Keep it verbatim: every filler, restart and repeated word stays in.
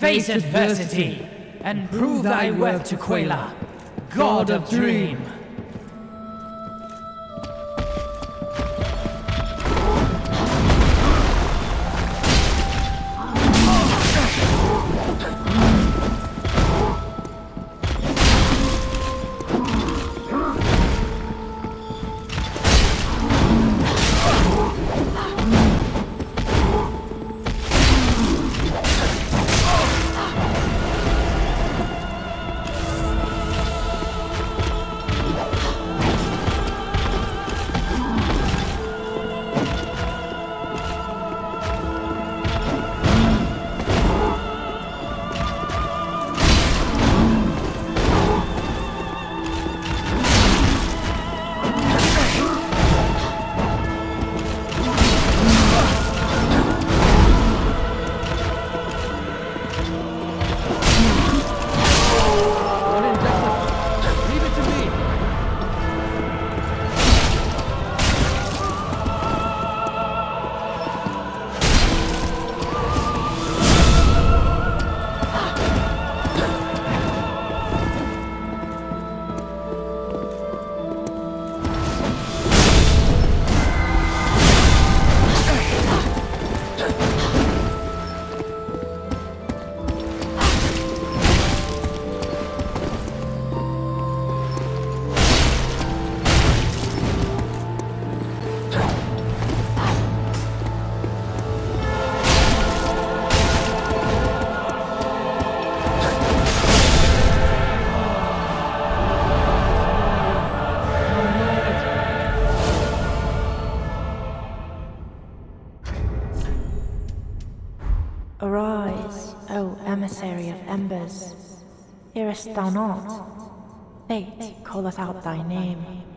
Face adversity, and prove thy worth to Quella, god of dream. Arise, O emissary of embers, hearest thou not? Fate calleth out thy name.